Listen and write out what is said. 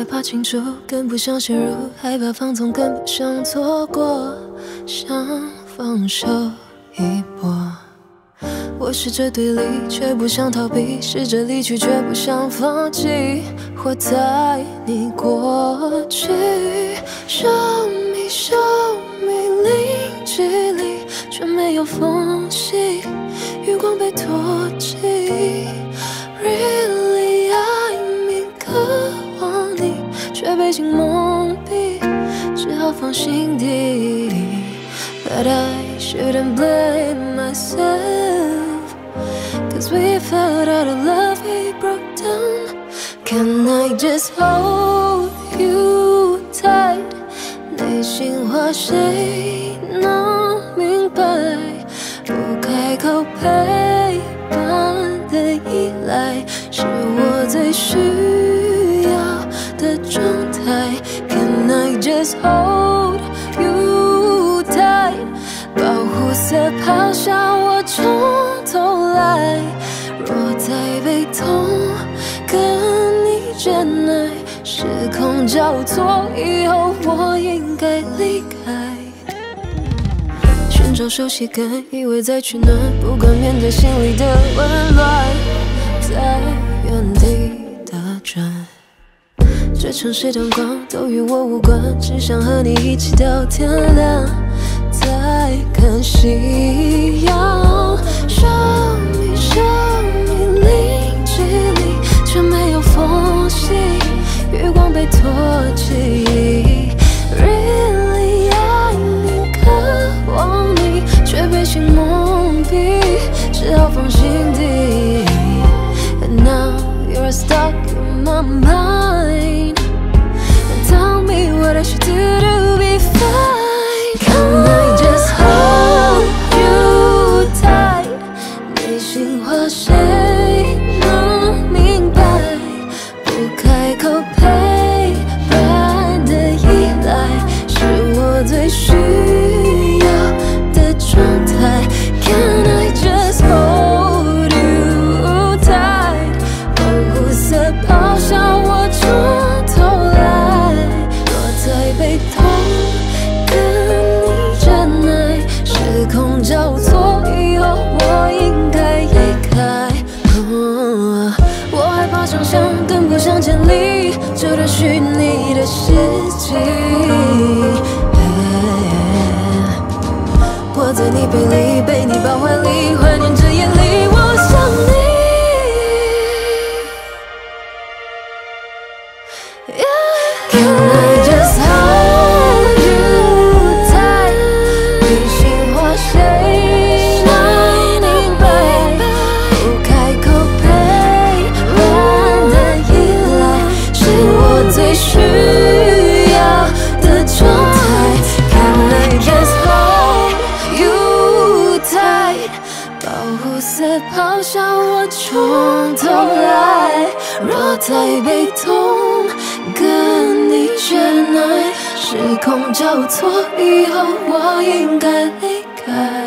害怕清楚，跟不上陷入；害怕放纵，跟不上错过。想放手一搏，我试着对立，却不想逃避；试着离去，却不想放弃。活在你过去，生命生命零距离，却没有缝隙，余光被唾弃。Really。 却被情蒙蔽，只好放心底。But I shouldn't blame myself, cause we fell out of love, we broke down. Can I just hold you tight? 内心话谁能明白？不开口陪伴的依赖，是我最需要。 的状态 ，Can I just hold you tight？ 保护色抛下我从头来，若再悲痛跟你忍耐，时空交错以后，我应该离开。寻找熟悉感，以为在取暖，不敢面对心里的温暖，在原地打转。 这城市灯光都与我无关，只想和你一起到天亮，再看夕阳。生命，生命零距离，却没有缝隙，余光被唾弃。Really 爱你，渴望你，却被心蒙蔽，只好放心底。And now you're stuck in my mind. Tell me what I should do to be fine. Can I just hold you tight? 内心话谁能明白？不开口陪伴的依赖，是我最需要的状态。Can I just hold you tight? 保护色抛下我从头来。 悲痛跟你忍耐，时空交错以后，我应该离开。我害怕想象跟不上潜力，就得虚拟的世界。我在你背里，被你抱怀里，怀念着夜里，我想你。 抛下我从头来，若再悲痛跟你忍耐，时空交错以后，我应该离开。